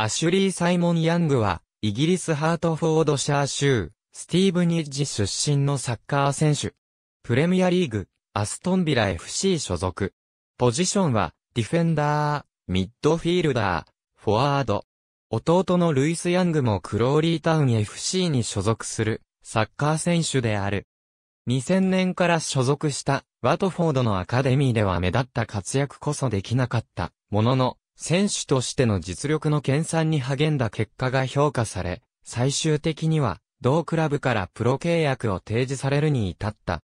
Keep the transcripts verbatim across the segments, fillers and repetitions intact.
アシュリー・サイモン・ヤングは、イギリスハートフォードシャー州、スティーブニッジ出身のサッカー選手。プレミアリーグ、アストンビラ エフシー 所属。ポジションは、ディフェンダー、ミッドフィールダー、フォワード。弟のルイス・ヤングもクローリータウン エフシー に所属する、サッカー選手である。にせんねんから所属した、ワトフォードのアカデミーでは目立った活躍こそできなかった、ものの、選手としての実力の研鑽に励んだ結果が評価され、最終的には、同クラブからプロ契約を提示されるに至った。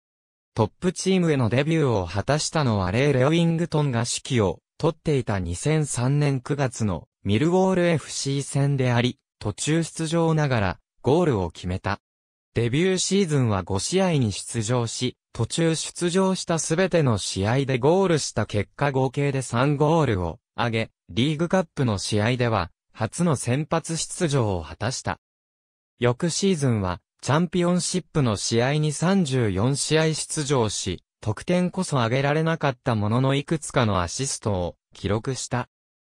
トップチームへのデビューを果たしたのはレイ・レウィングトンが指揮を取っていたにせんさんねんくがつのミルウォール エフシー 戦であり、途中出場ながらゴールを決めた。デビューシーズンはごしあいに出場し、途中出場したすべての試合でゴールした結果合計でさんゴールを挙げ、リーグカップの試合では、初の先発出場を果たした。翌シーズンは、チャンピオンシップの試合にさんじゅうよんしあい出場し、得点こそ挙げられなかったもののいくつかのアシストを記録した。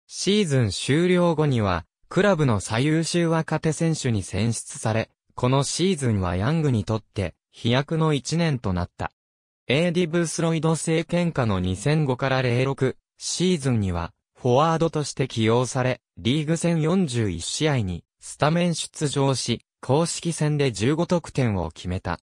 シーズン終了後には、クラブの最優秀若手選手に選出され、このシーズンはヤングにとって、飛躍のいちねんとなった。エーディ・ブースロイド政権下のにせんごからぜろろくシーズンには、フォワードとして起用され、リーグ戦よんじゅういちしあいにスタメン出場し、公式戦でじゅうごとくてんを決めた。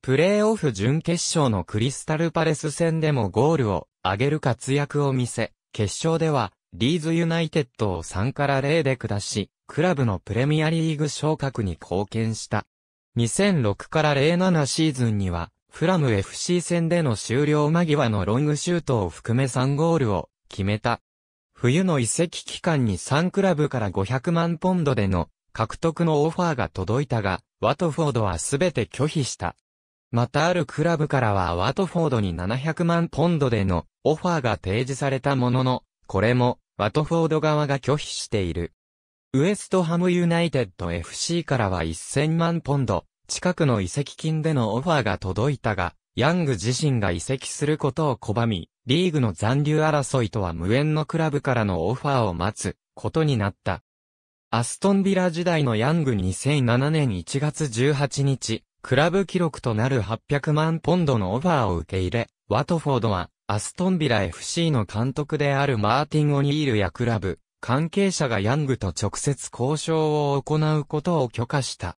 プレーオフ準決勝のクリスタルパレス戦でもゴールを挙げる活躍を見せ、決勝ではリーズユナイテッドをさんたいぜろで下し、クラブのプレミアリーグ昇格に貢献した。にせんろくからぜろななシーズンには、フラム エフシー 戦での終了間際のロングシュートを含めさんゴールを決めた。冬の移籍期間にさんクラブからごひゃくまんポンドでの獲得のオファーが届いたが、ワトフォードはすべて拒否した。またあるクラブからはワトフォードにななひゃくまんポンドでのオファーが提示されたものの、これもワトフォード側が拒否している。ウエストハムユナイテッド エフシー からはせんまんポンド近くの移籍金でのオファーが届いたが、ヤング自身が移籍することを拒み、リーグの残留争いとは無縁のクラブからのオファーを待つことになった。アストンビラ時代のヤングにせんななねんいちがつじゅうはちにち、クラブ記録となるはっぴゃくまんポンドのオファーを受け入れ、ワトフォードはアストンビラ エフシー の監督であるマーティン・オニールやクラブ、関係者がヤングと直接交渉を行うことを許可した。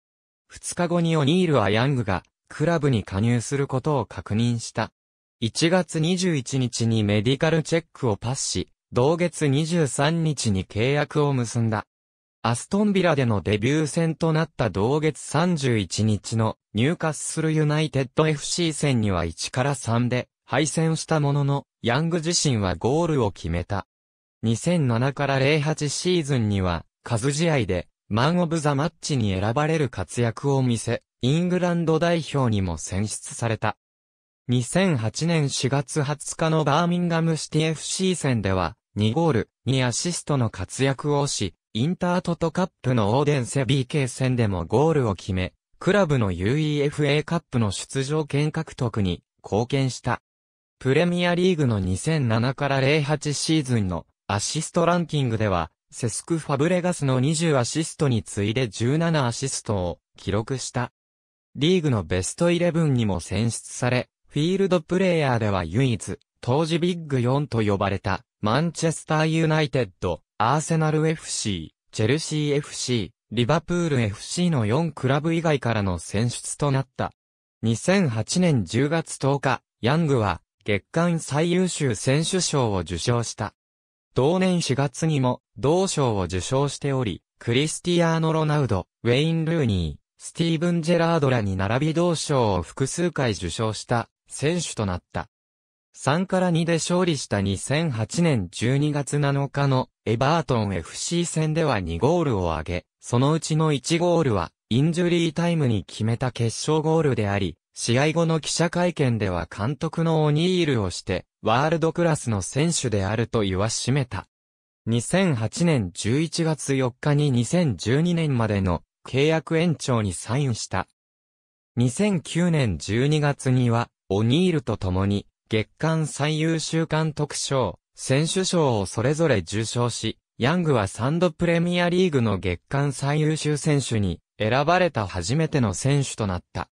ふつかごにオニールはヤングがクラブに加入することを確認した。いちがつにじゅういちにちにメディカルチェックをパスし、同月にじゅうさんにちに契約を結んだ。アストンビラでのデビュー戦となった同月さんじゅういちにちのニューカッスルユナイテッド エフシー 戦にはいちたいさんで敗戦したものの、ヤング自身はゴールを決めた。にせんななからぜろはちシーズンには数試合でマンオブザマッチに選ばれる活躍を見せ、イングランド代表にも選出された。にせんはちねんしがつはつかのバーミンガムシティ エフシー 戦ではにゴール、にアシストの活躍をし、インタートトカップのオーデンセ ビーケー 戦でもゴールを決め、クラブの ユーイーエフエー カップの出場権獲得に貢献した。プレミアリーグのにせんななからぜろはちシーズンのアシストランキングでは、セスク・ファブレガスのにじゅうアシストに次いでじゅうななアシストを記録した。リーグのベストじゅういちにも選出され、フィールドプレイヤーでは唯一、当時ビッグよんと呼ばれた、マンチェスターユナイテッド、アーセナル エフシー、チェルシー エフシー、リバプール エフシー のよんクラブ以外からの選出となった。にせんはちねんじゅうがつとおか、ヤングは月間最優秀選手賞を受賞した。同年しがつにも同賞を受賞しており、クリスティアーノ・ロナウド、ウェイン・ルーニー、スティーブン・ジェラードらに並び同賞を複数回受賞した。選手となった。さんたいにで勝利したにせんはちねんじゅうにがつなのかのエバートン エフシー 戦ではにゴールを挙げ、そのうちのいちゴールはインジュリータイムに決めた決勝ゴールであり、試合後の記者会見では監督のオニールをして、ワールドクラスの選手であると言わしめた。にせんはちねんじゅういちがつよっかににせんじゅうにねんまでの契約延長にサインした。にせんきゅうねんじゅうにがつには、オニールと共に月間最優秀監督賞、選手賞をそれぞれ受賞し、ヤングはさんどプレミアリーグの月間最優秀選手に選ばれた初めての選手となった。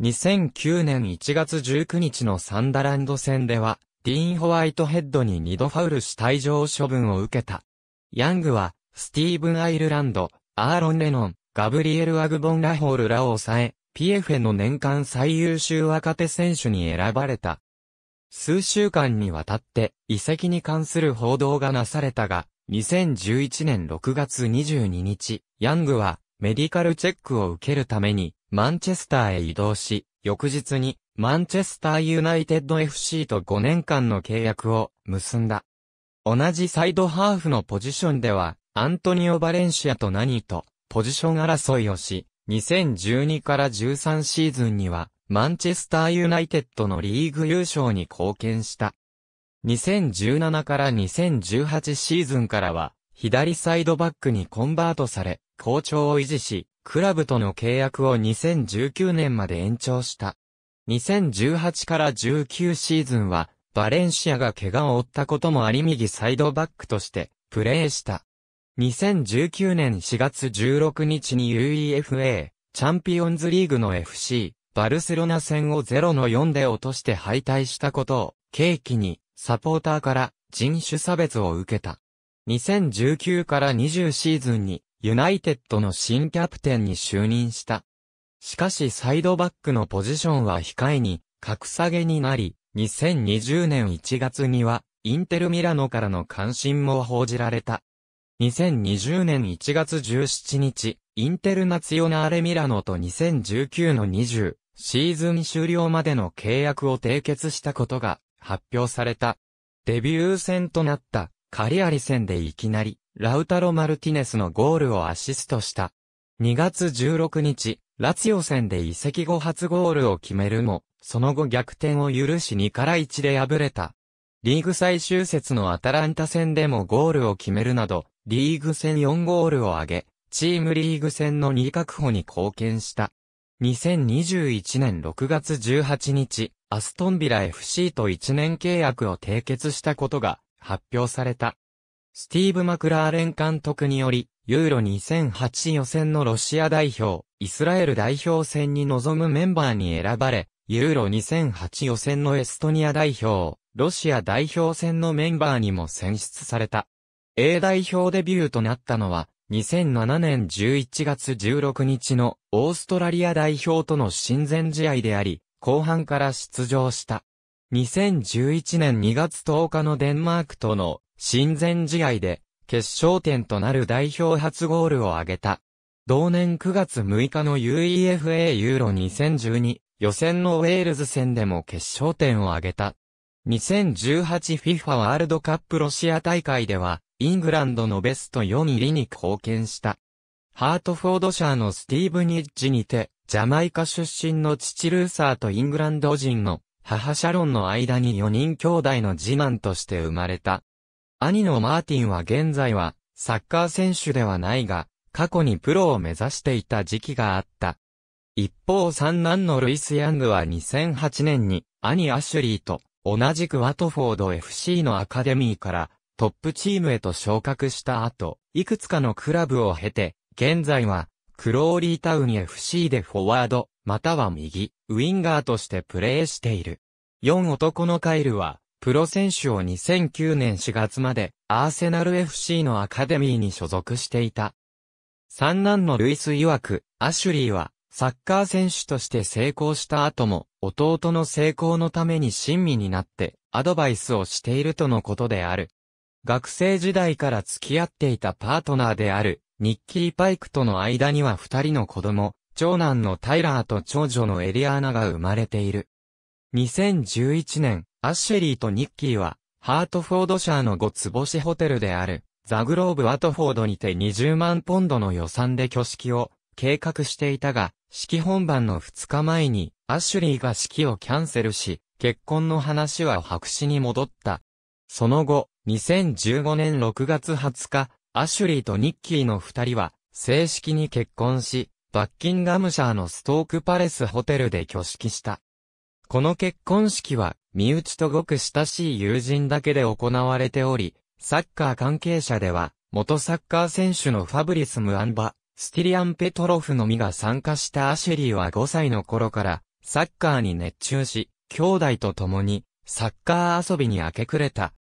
にせんきゅうねんいちがつじゅうくにちのサンダーランド戦では、ディーン・ホワイトヘッドににどファウルし退場処分を受けた。ヤングは、スティーブン・アイルランド、アーロン・レノン、ガブリエル・アグボン・ラホールらを抑え、ピーエフエー の年間最優秀若手選手に選ばれた。数週間にわたって移籍に関する報道がなされたが、にせんじゅういちねんろくがつにじゅうににち、ヤングはメディカルチェックを受けるためにマンチェスターへ移動し、翌日にマンチェスターユナイテッド エフシー とごねんかんの契約を結んだ。同じサイドハーフのポジションでは、アントニオ・バレンシアとナニとポジション争いをし、にせんじゅうにからじゅうさんシーズンには、マンチェスターユナイテッドのリーグ優勝に貢献した。にせんじゅうななからにせんじゅうはちシーズンからは、左サイドバックにコンバートされ、好調を維持し、クラブとの契約をにせんじゅうきゅうねんまで延長した。にせんじゅうはちからじゅうきゅうシーズンは、バレンシアが怪我を負ったこともあり右サイドバックとして、プレーした。にせんじゅうきゅうねんしがつじゅうろくにちに ユーイーエフエー、チャンピオンズリーグの エフシー、バルセロナ戦をゼロのよんで落として敗退したことを、契機に、サポーターから人種差別を受けた。にせんじゅうきゅうからにじゅうシーズンに、ユナイテッドの新キャプテンに就任した。しかしサイドバックのポジションは控えに、格下げになり、にせんにじゅうねんいちがつには、インテルミラノからの関心も報じられた。にせんにじゅうねんいちがつじゅうしちにち、インテルナツィオナーレミラノとにせんじゅうきゅうのにじゅうシーズン終了までの契約を締結したことが発表された。デビュー戦となったカリアリ戦でいきなりラウタロ・マルティネスのゴールをアシストした。にがつじゅうろくにち、ラツィオ戦で移籍後初ゴールを決めるも、その後逆転を許しにからいちで敗れた。リーグ最終節のアタランタ戦でもゴールを決めるなど、リーグ戦よんゴールを挙げ、チームリーグ戦のに確保に貢献した。にせんにじゅういちねんろくがつじゅうはちにち、アストンビラ エフシー といちねん契約を締結したことが発表された。スティーブ・マクラーレン監督により、ユーロにせんはち予選のロシア代表、イスラエル代表戦に臨むメンバーに選ばれ、ユーロにせんはち予選のエストニア代表、ロシア代表戦のメンバーにも選出された。A 代表デビューとなったのは、にせんななねんじゅういちがつじゅうろくにちのオーストラリア代表との親善試合であり、後半から出場した。にせんじゅういちねんにがつとおかのデンマークとの親善試合で、決勝点となる代表初ゴールを挙げた。同年くがつむいかの ユーイーエフエー ユーロにせんじゅうに予選のウェールズ戦でも決勝点を挙げた。にせんじゅうはち フィファ ワールドカップロシア大会では、イングランドのベストよん入りに貢献した。ハートフォードシャーのスティーブニッジにて、ジャマイカ出身の父ルーサーとイングランド人の母シャロンの間によにんきょうだいの次男として生まれた。兄のマーティンは現在はサッカー選手ではないが、過去にプロを目指していた時期があった。一方三男のルイス・ヤングはにせんはちねんに兄アシュリーと同じくワトフォード エフシー のアカデミーから、トップチームへと昇格した後、いくつかのクラブを経て、現在は、クローリータウン エフシー でフォワード、または右、ウインガーとしてプレーしている。よんおとこのカイルは、プロ選手をにせんきゅうねんしがつまで、アーセナル エフシー のアカデミーに所属していた。三男のルイス曰く、アシュリーは、サッカー選手として成功した後も、弟の成功のために親身になって、アドバイスをしているとのことである。学生時代から付き合っていたパートナーである、ニッキー・パイクとの間には二人の子供、長男のタイラーと長女のエリアーナが生まれている。にせんじゅういちねん、アシュリーとニッキーは、ハートフォードシャーのごつぼしホテルである、ザグローブ・ワトフォードにてにじゅうまんポンドの予算で挙式を計画していたが、式本番のふつかまえに、アシュリーが式をキャンセルし、結婚の話は白紙に戻った。その後、にせんじゅうごねんろくがつはつか、アシュリーとニッキーの二人は、正式に結婚し、バッキンガムシャーのストークパレスホテルで挙式した。この結婚式は、身内とごく親しい友人だけで行われており、サッカー関係者では、元サッカー選手のファブリス・ムアンバ、スティリアン・ペトロフのみが参加したアシェリーはごさいの頃からサッカーに熱中し、兄弟と共にサッカー遊びに明け暮れた。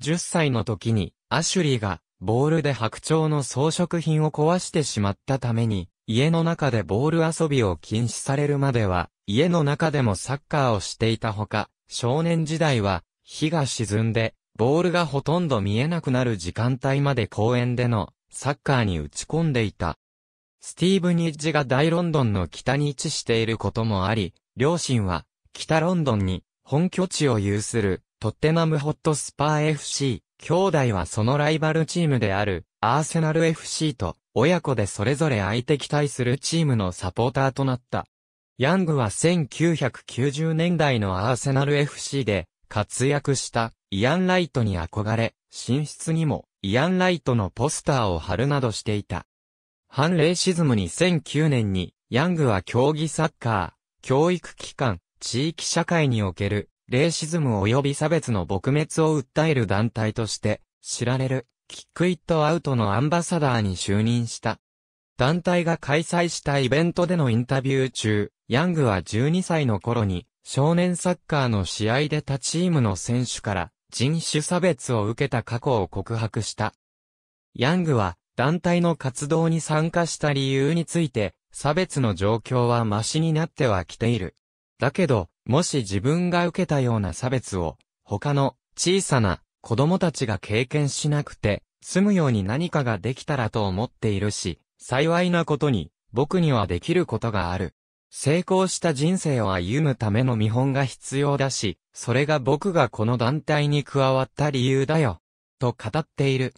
じゅっさいの時にアシュリーがボールで白鳥の装飾品を壊してしまったために、家の中でボール遊びを禁止されるまでは、家の中でもサッカーをしていたほか、少年時代は、日が沈んで、ボールがほとんど見えなくなる時間帯まで公園でのサッカーに打ち込んでいた。スティーブニッジが大ロンドンの北に位置していることもあり、両親は、北ロンドンに本拠地を有するトッテナムホットスパー エフシー、兄弟はそのライバルチームであるアーセナル エフシー と、親子でそれぞれ相手期待するチームのサポーターとなった。ヤングはせんきゅうひゃくきゅうじゅうねんだいのアーセナル エフシー で活躍したイアン・ライトに憧れ、寝室にもイアン・ライトのポスターを貼るなどしていた。反レイシズムににせんきゅうねんにヤングは競技サッカー、教育機関、地域社会におけるレイシズム及び差別の撲滅を訴える団体として知られる。キックイットアウトのアンバサダーに就任した。団体が開催したイベントでのインタビュー中、ヤングはじゅうにさいの頃に少年サッカーの試合で他チームの選手から人種差別を受けた過去を告白した。ヤングは団体の活動に参加した理由について、差別の状況はマシになってはきている。だけど、もし自分が受けたような差別を他の小さな子供たちが経験しなくて、済むように何かができたらと思っているし、幸いなことに、僕にはできることがある。成功した人生を歩むための見本が必要だし、それが僕がこの団体に加わった理由だよ、と語っている。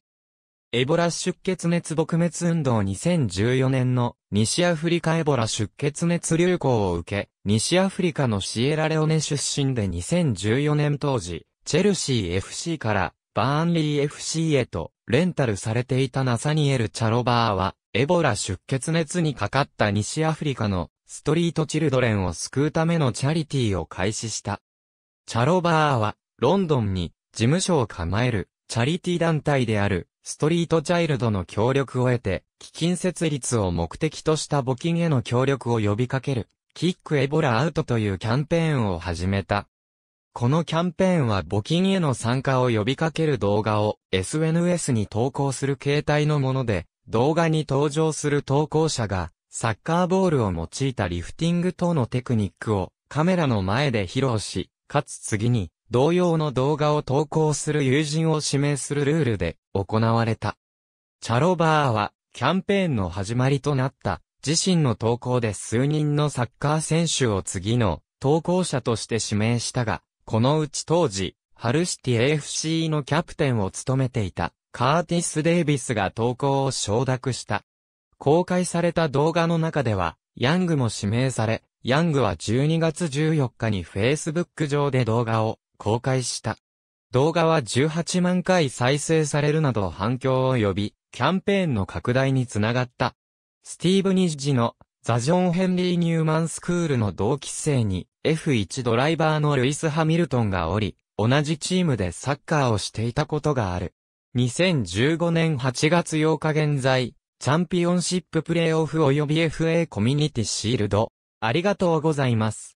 エボラ出血熱撲滅運動にせんじゅうよねんの西アフリカエボラ出血熱流行を受け、西アフリカのシエラレオネ出身でにせんじゅうよねん当時、チェルシー エフシー からバーンリー エフシー へとレンタルされていたナサニエル・チャロバーはエボラ出血熱にかかった西アフリカのストリートチルドレンを救うためのチャリティーを開始した。チャロバーはロンドンに事務所を構えるチャリティー団体であるストリートチャイルドの協力を得て基金設立を目的とした募金への協力を呼びかけるキックエボラアウトというキャンペーンを始めた。このキャンペーンは募金への参加を呼びかける動画を エスエヌエス に投稿する形態のもので、動画に登場する投稿者がサッカーボールを用いたリフティング等のテクニックをカメラの前で披露し、かつ次に同様の動画を投稿する友人を指名するルールで行われた。チャロバーはキャンペーンの始まりとなった自身の投稿で数人のサッカー選手を次の投稿者として指名したが、このうち当時、ハルシティ エフシー のキャプテンを務めていたカーティス・デイビスが投稿を承諾した。公開された動画の中では、ヤングも指名され、ヤングはじゅうにがつじゅうよっかに Facebook 上で動画を公開した。動画はじゅうはちまんかい再生されるなど反響を呼び、キャンペーンの拡大につながった。スティーブ・ニッジのザ・ジョン・ヘンリー・ニューマンスクールの同期生に エフワン ドライバーのルイス・ハミルトンがおり、同じチームでサッカーをしていたことがある。にせんじゅうごねんはちがつようか現在、チャンピオンシッププレーオフ及び エフエー コミュニティシールド。ありがとうございます。